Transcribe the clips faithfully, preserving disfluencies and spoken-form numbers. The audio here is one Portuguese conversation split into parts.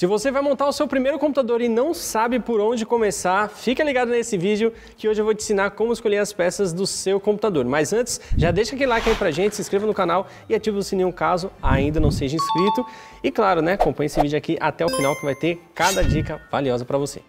Se você vai montar o seu primeiro computador e não sabe por onde começar, fica ligado nesse vídeo que hoje eu vou te ensinar como escolher as peças do seu computador. Mas antes, já deixa aquele like aí pra gente, se inscreva no canal e ativa o sininho caso ainda não seja inscrito. E claro, né, acompanha esse vídeo aqui até o final que vai ter cada dica valiosa pra você.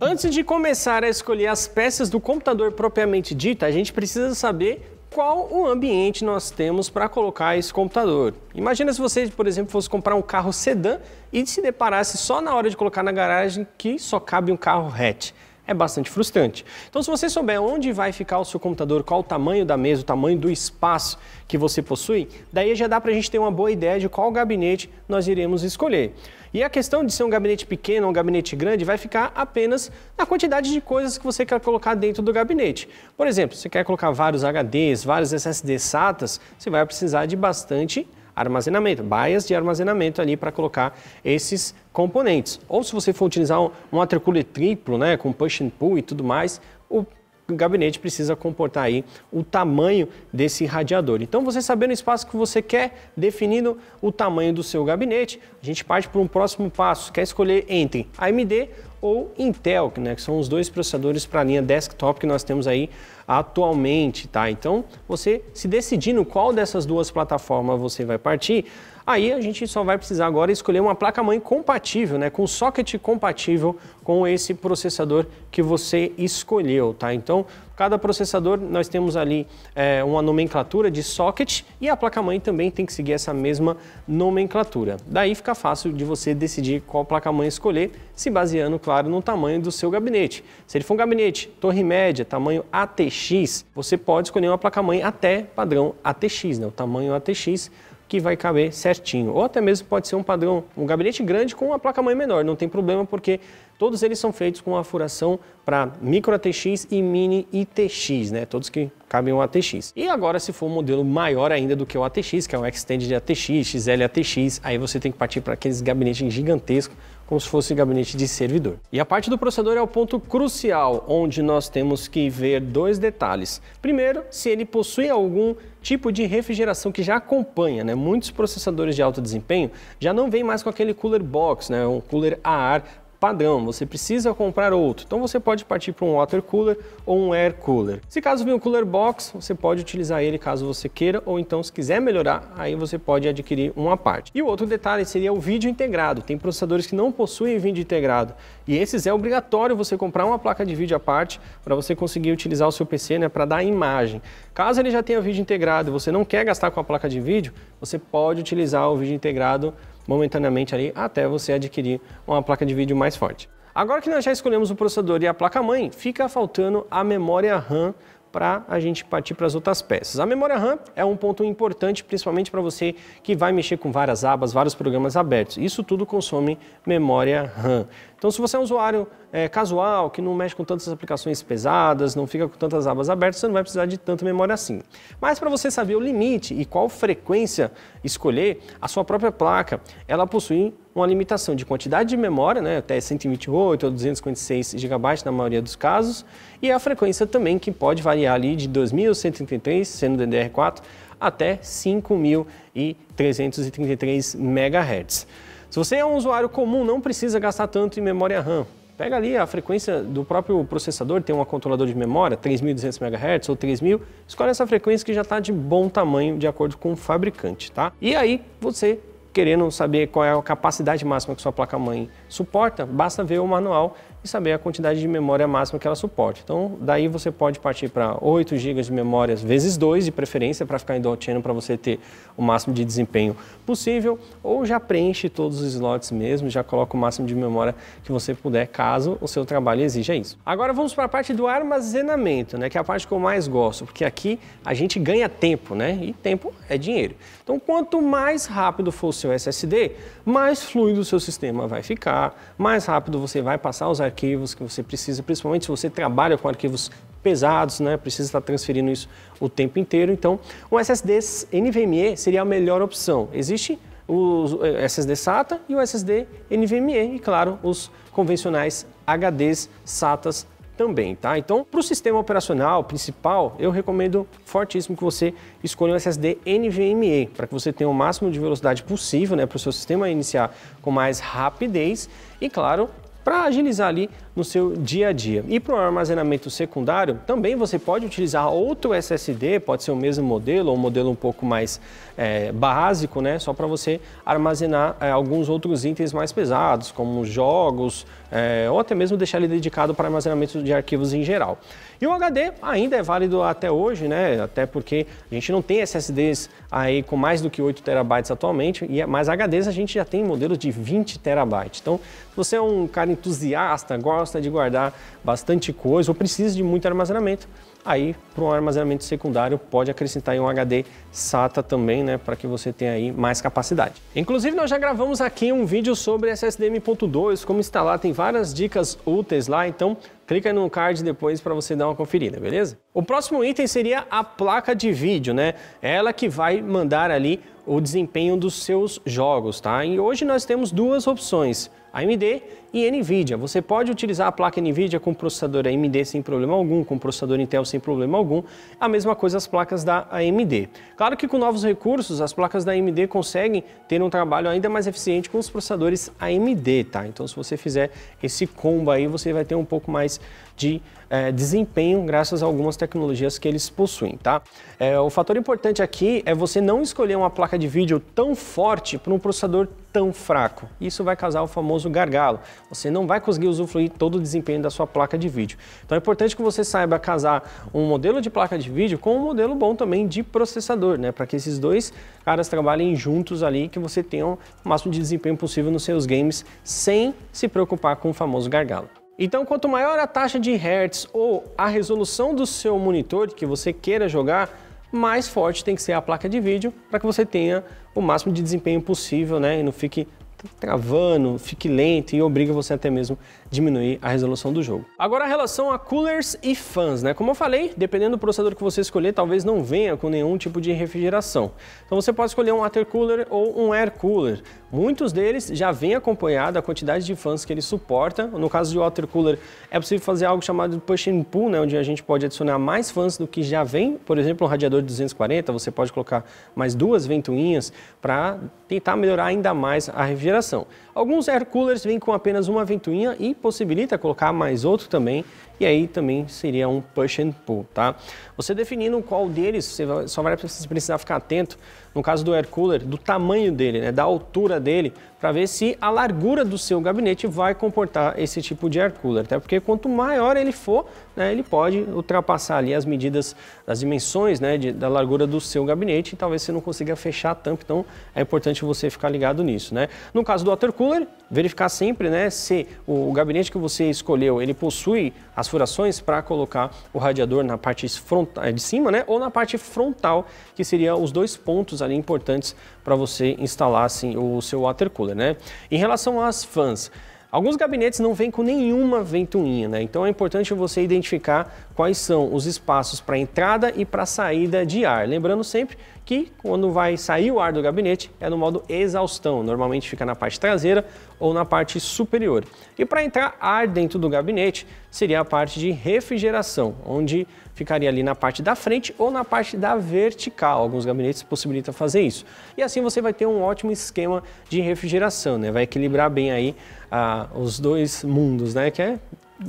Antes de começar a escolher as peças do computador propriamente dita, a gente precisa saber qual o ambiente nós temos para colocar esse computador. Imagina se você, por exemplo, fosse comprar um carro sedã e se deparasse só na hora de colocar na garagem que só cabe um carro hatch. É bastante frustrante. Então, se você souber onde vai ficar o seu computador, qual o tamanho da mesa, o tamanho do espaço que você possui, daí já dá para a gente ter uma boa ideia de qual gabinete nós iremos escolher. E a questão de ser um gabinete pequeno ou um gabinete grande vai ficar apenas na quantidade de coisas que você quer colocar dentro do gabinete. Por exemplo, se você quer colocar vários H Ds, vários S S Ds SATAs, você vai precisar de bastante armazenamento, baias de armazenamento ali para colocar esses componentes. Ou se você for utilizar um, um water cooler triplo, né, com push and pull e tudo mais, o gabinete precisa comportar aí o tamanho desse radiador. Então, você sabendo o espaço que você quer, definindo o tamanho do seu gabinete, a gente parte para um próximo passo, que é escolher entre A M D ou Intel, né, que são os dois processadores para a linha desktop que nós temos aí atualmente, tá? Então, você se decidindo qual dessas duas plataformas você vai partir, aí a gente só vai precisar agora escolher uma placa-mãe compatível, né, com socket compatível com esse processador que você escolheu, tá? Então, cada processador nós temos ali é, uma nomenclatura de socket e a placa-mãe também tem que seguir essa mesma nomenclatura. Daí fica fácil de você decidir qual placa-mãe escolher, se baseando, claro, no tamanho do seu gabinete. Se ele for um gabinete torre média, tamanho A T X, você pode escolher uma placa-mãe até padrão A T X, né? O tamanho A T X que vai caber certinho. Ou até mesmo pode ser um padrão, um gabinete grande com uma placa-mãe menor, não tem problema porque todos eles são feitos com a furação para micro A T X e mini I T X, né? Todos que cabem um A T X. E agora se for um modelo maior ainda do que o A T X, que é um Extended A T X, X L A T X, aí você tem que partir para aqueles gabinetes gigantescos, como se fosse um gabinete de servidor. E a parte do processador é o ponto crucial, onde nós temos que ver dois detalhes. Primeiro, se ele possui algum tipo de refrigeração que já acompanha, né? Muitos processadores de alto desempenho já não vêm mais com aquele cooler box, né? Um cooler a ar padrão, você precisa comprar outro. Então você pode partir para um water cooler ou um air cooler. Se caso vir um cooler box, você pode utilizar ele caso você queira, ou então se quiser melhorar, aí você pode adquirir uma parte. E o outro detalhe seria o vídeo integrado. Tem processadores que não possuem vídeo integrado e esses é obrigatório você comprar uma placa de vídeo à parte para você conseguir utilizar o seu P C, né, para dar imagem. Caso ele já tenha vídeo integrado e você não quer gastar com a placa de vídeo, você pode utilizar o vídeo integrado momentaneamente ali até você adquirir uma placa de vídeo mais forte. Agora que nós já escolhemos o processador e a placa-mãe, fica faltando a memória RAM para a gente partir para as outras peças. A memória RAM é um ponto importante, principalmente para você que vai mexer com várias abas, vários programas abertos. Isso tudo consome memória RAM. Então, se você é um usuário é, casual, que não mexe com tantas aplicações pesadas, não fica com tantas abas abertas, você não vai precisar de tanta memória assim. Mas para você saber o limite e qual frequência escolher, a sua própria placa, ela possui uma limitação de quantidade de memória, né, até cento e vinte e oito ou duzentos e cinquenta e seis gigabytes na maioria dos casos, e a frequência também que pode variar ali de dois mil cento e trinta e três, sendo D D R quatro, até cinco mil trezentos e trinta e três megahertz. Se você é um usuário comum, não precisa gastar tanto em memória RAM. Pega ali a frequência do próprio processador, tem um controlador de memória, três mil e duzentos megahertz ou três mil, escolhe essa frequência que já está de bom tamanho, de acordo com o fabricante, tá? E aí, você querendo saber qual é a capacidade máxima que sua placa-mãe suporta, basta ver o manual e saber a quantidade de memória máxima que ela suporta. Então, daí você pode partir para oito gigas de memória vezes dois, de preferência, para ficar em dual channel, para você ter o máximo de desempenho possível, ou já preenche todos os slots mesmo, já coloca o máximo de memória que você puder, caso o seu trabalho exija isso. Agora vamos para a parte do armazenamento, né, que é a parte que eu mais gosto, porque aqui a gente ganha tempo, né, e tempo é dinheiro. Então, quanto mais rápido for o seu S S D, mais fluido o seu sistema vai ficar, mais rápido você vai passar os arquivos que você precisa, principalmente se você trabalha com arquivos pesados, né? Precisa estar transferindo isso o tempo inteiro. Então, um S S D NVMe seria a melhor opção. Existe o S S D SATA e o S S D NVMe e, claro, os convencionais H Ds SATAs também, tá? Então, para o sistema operacional principal, eu recomendo fortíssimo que você escolha um S S D NVMe, para que você tenha o máximo de velocidade possível, né, para o seu sistema iniciar com mais rapidez e, claro, para agilizar ali no seu dia a dia. E para o armazenamento secundário, também você pode utilizar outro S S D, pode ser o mesmo modelo ou um modelo um pouco mais é, básico, né? Só para você armazenar é, alguns outros itens mais pesados, como jogos, é, ou até mesmo deixar ele dedicado para armazenamento de arquivos em geral. E o H D ainda é válido até hoje, né? Até porque a gente não tem S S Ds aí com mais do que oito terabytes atualmente, e mais H Ds a gente já tem modelos de vinte terabytes. Então, se você é um cara entusiasta, gosta de guardar bastante coisa ou precisa de muito armazenamento, aí para um armazenamento secundário pode acrescentar aí um H D SATA também, né, para que você tenha aí mais capacidade. Inclusive nós já gravamos aqui um vídeo sobre S S D M ponto dois, como instalar, tem várias dicas úteis lá, então clica aí no card depois para você dar uma conferida, beleza? O próximo item seria a placa de vídeo, né? Ela que vai mandar ali o desempenho dos seus jogos, tá? E hoje nós temos duas opções, A M D e NVIDIA. Você pode utilizar a placa NVIDIA com processador A M D sem problema algum, com processador Intel sem problema algum, a mesma coisa as placas da A M D. Claro que com novos recursos, as placas da A M D conseguem ter um trabalho ainda mais eficiente com os processadores A M D, tá? Então se você fizer esse combo aí, você vai ter um pouco mais de é, desempenho graças a algumas tecnologias que eles possuem, tá? É, o fator importante aqui é você não escolher uma placa de vídeo tão forte para um processador tão fraco. Isso vai causar o famoso gargalo. Você não vai conseguir usufruir todo o desempenho da sua placa de vídeo. Então é importante que você saiba casar um modelo de placa de vídeo com um modelo bom também de processador, né? Para que esses dois caras trabalhem juntos ali, que você tenha o máximo de desempenho possível nos seus games sem se preocupar com o famoso gargalo. Então, quanto maior a taxa de hertz ou a resolução do seu monitor que você queira jogar, mais forte tem que ser a placa de vídeo para que você tenha o máximo de desempenho possível, né? E não fique travando, fique lento e obriga você até mesmo diminuir a resolução do jogo. Agora, a relação a coolers e fãs, né? Como eu falei, dependendo do processador que você escolher, talvez não venha com nenhum tipo de refrigeração. Então você pode escolher um water cooler ou um air cooler. Muitos deles já vem acompanhado a quantidade de fãs que ele suporta. No caso de water cooler, é possível fazer algo chamado push and pull, né? Onde a gente pode adicionar mais fãs do que já vem. Por exemplo, um radiador de duzentos e quarenta, você pode colocar mais duas ventoinhas para tentar melhorar ainda mais a refrigeração. Alguns air coolers vêm com apenas uma ventoinha e possibilita colocar mais outro também, e aí também seria um push and pull, tá? Você definindo qual deles, você só vai precisar ficar atento, no caso do air cooler, do tamanho dele, né, da altura dele, para ver se a largura do seu gabinete vai comportar esse tipo de air cooler, até porque quanto maior ele for, né, ele pode ultrapassar ali as medidas, as dimensões, né, de, da largura do seu gabinete, e talvez você não consiga fechar a tampa, então é importante você ficar ligado nisso, né? No caso do water cooler, verificar sempre, né, se o gabinete que você escolheu, ele possui as furações para colocar o radiador na parte frontal, de cima, né, ou na parte frontal, que seriam os dois pontos ali importantes para você instalar assim o seu water cooler, né? Em relação às fãs, alguns gabinetes não vêm com nenhuma ventoinha, né? Então é importante você identificar quais são os espaços para entrada e para saída de ar. Lembrando sempre que quando vai sair o ar do gabinete é no modo exaustão, normalmente fica na parte traseira ou na parte superior. E para entrar ar dentro do gabinete seria a parte de refrigeração, onde ficaria ali na parte da frente ou na parte da vertical. Alguns gabinetes possibilitam fazer isso. E assim você vai ter um ótimo esquema de refrigeração, né? Vai equilibrar bem aí ah, os dois mundos, né? Que é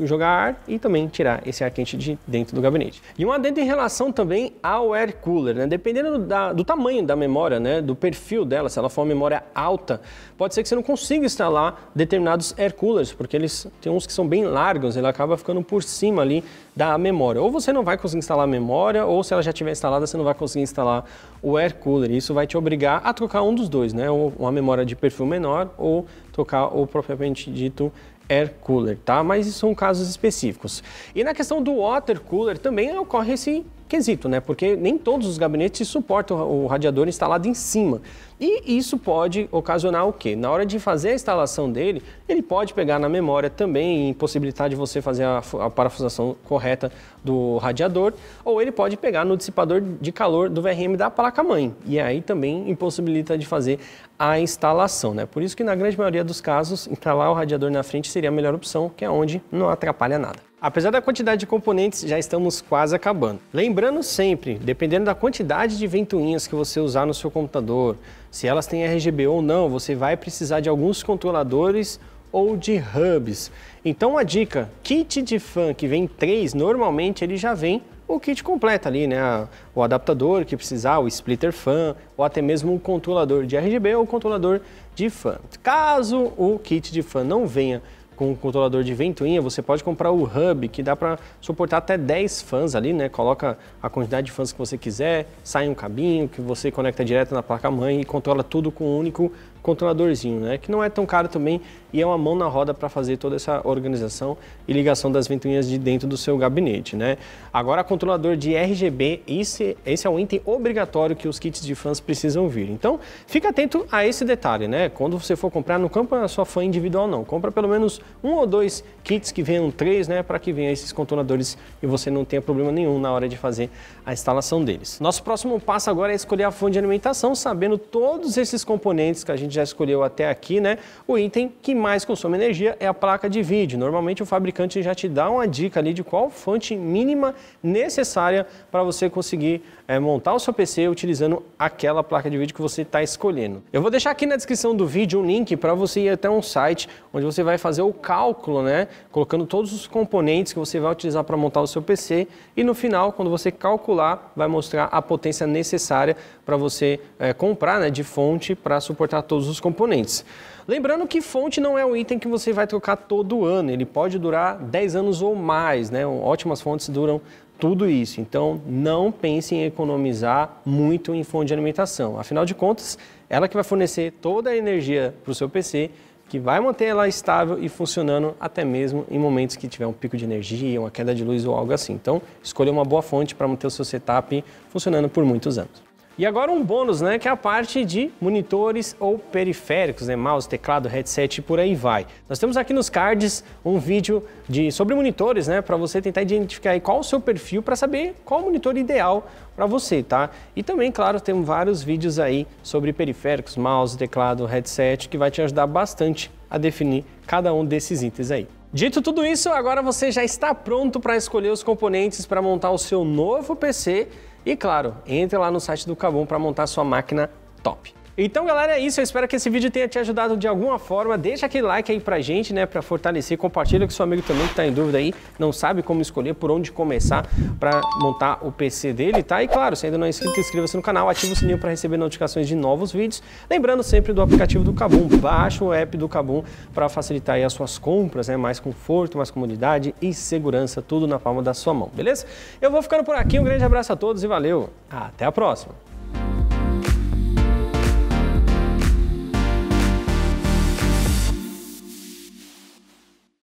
jogar ar e também tirar esse ar quente de dentro do gabinete. E um adendo em relação também ao air cooler, né? Dependendo da, do tamanho da memória, né, do perfil dela, se ela for uma memória alta, pode ser que você não consiga instalar determinados air coolers, porque eles tem uns que são bem largos, ele acaba ficando por cima ali da memória. Ou você não vai conseguir instalar a memória, ou se ela já estiver instalada, você não vai conseguir instalar o air cooler. Isso vai te obrigar a trocar um dos dois, né? Ou uma memória de perfil menor, ou trocar o propriamente dito air cooler, tá? Mas isso são casos específicos. E na questão do water cooler também ocorre esse quesito, né? Porque nem todos os gabinetes suportam o radiador instalado em cima. E isso pode ocasionar o quê? Na hora de fazer a instalação dele, ele pode pegar na memória também e impossibilitar de você fazer a, a parafusação correta do radiador, ou ele pode pegar no dissipador de calor do V R M da placa-mãe, e aí também impossibilita de fazer a instalação, né? Por isso que na grande maioria dos casos, instalar o radiador na frente seria a melhor opção, que é onde não atrapalha nada. Apesar da quantidade de componentes, já estamos quase acabando. Lembrando sempre, dependendo da quantidade de ventoinhas que você usar no seu computador, se elas têm R G B ou não, você vai precisar de alguns controladores ou de hubs. Então a dica, kit de fan que vem três, normalmente ele já vem o kit completo ali, né? O adaptador que precisar, o splitter fan, ou até mesmo um controlador de R G B ou controlador de fan. Caso o kit de fan não venha com o controlador de ventoinha, você pode comprar o hub, que dá para suportar até dez fãs ali, né? Coloca a quantidade de fãs que você quiser, sai um cabinho que você conecta direto na placa-mãe e controla tudo com um único controladorzinho, né? Que não é tão caro também e é uma mão na roda para fazer toda essa organização e ligação das ventoinhas de dentro do seu gabinete, né? Agora, controlador de R G B, esse, esse é um item obrigatório que os kits de fãs precisam vir. Então, fica atento a esse detalhe, né? Quando você for comprar, não compra a sua fã individual, não. Compra pelo menos um ou dois kits que venham três, né? Para que venham esses controladores e você não tenha problema nenhum na hora de fazer a instalação deles. Nosso próximo passo agora é escolher a fonte de alimentação, sabendo todos esses componentes que a gente já escolheu até aqui, né? O item que mais consome energia é a placa de vídeo. Normalmente o fabricante já te dá uma dica ali de qual fonte mínima necessária para você conseguir é, montar o seu P C utilizando aquela placa de vídeo que você está escolhendo. Eu vou deixar aqui na descrição do vídeo um link para você ir até um site onde você vai fazer o cálculo, né? Colocando todos os componentes que você vai utilizar para montar o seu P C e no final, quando você calcular, vai mostrar a potência necessária para você é, comprar, né? De fonte para suportar todos os componentes. Lembrando que fonte não é um item que você vai trocar todo ano, ele pode durar dez anos ou mais, né? Ótimas fontes duram tudo isso, então não pense em economizar muito em fonte de alimentação, afinal de contas, ela que vai fornecer toda a energia para o seu P C, que vai manter ela estável e funcionando até mesmo em momentos que tiver um pico de energia, uma queda de luz ou algo assim. Então, escolha uma boa fonte para manter o seu setup funcionando por muitos anos. E agora um bônus, né, que é a parte de monitores ou periféricos, né, mouse, teclado, headset e por aí vai. Nós temos aqui nos cards um vídeo de, sobre monitores, né, para você tentar identificar aí qual o seu perfil para saber qual o monitor ideal para você, tá? E também, claro, temos vários vídeos aí sobre periféricos, mouse, teclado, headset, que vai te ajudar bastante a definir cada um desses itens aí. Dito tudo isso, agora você já está pronto para escolher os componentes para montar o seu novo P C. E claro, entre lá no site do Kabum para montar sua máquina top. Então galera, é isso, eu espero que esse vídeo tenha te ajudado de alguma forma, deixa aquele like aí pra gente, né, pra fortalecer, compartilha com seu amigo também que tá em dúvida aí, não sabe como escolher, por onde começar pra montar o P C dele, tá? E claro, se ainda não é inscrito, inscreva-se no canal, ativa o sininho pra receber notificações de novos vídeos, lembrando sempre do aplicativo do Kabum, baixa o app do Kabum pra facilitar aí as suas compras, né, mais conforto, mais comodidade e segurança, tudo na palma da sua mão, beleza? Eu vou ficando por aqui, um grande abraço a todos e valeu, até a próxima!